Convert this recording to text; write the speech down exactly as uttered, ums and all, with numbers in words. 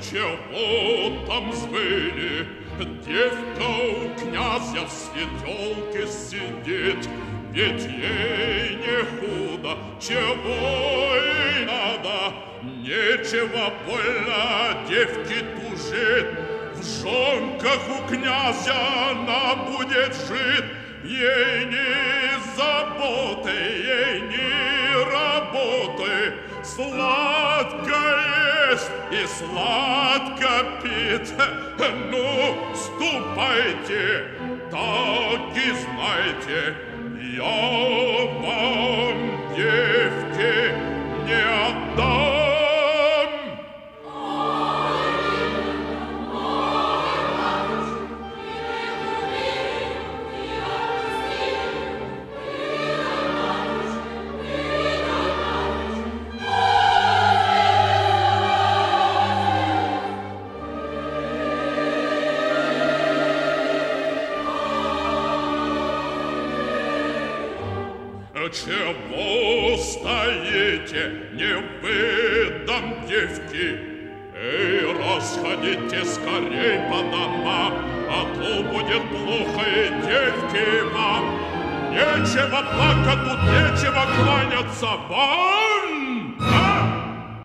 чего там звыли? Девка у князя в светелке сидит, ведь ей не худо, чего и надо. Нечего больно девки тужит, в жонках у князя она будет жить. Ей ни заботы, ей ни работы, сладко ест и сладко пит. Ну, ступайте, так и знайте, я вам девки не отдам. Чего стоите, не выдам девки? Эй, расходите скорей по домам, а то будет плохо и девки вам. Нечего плакать, тут нечего кланяться вам.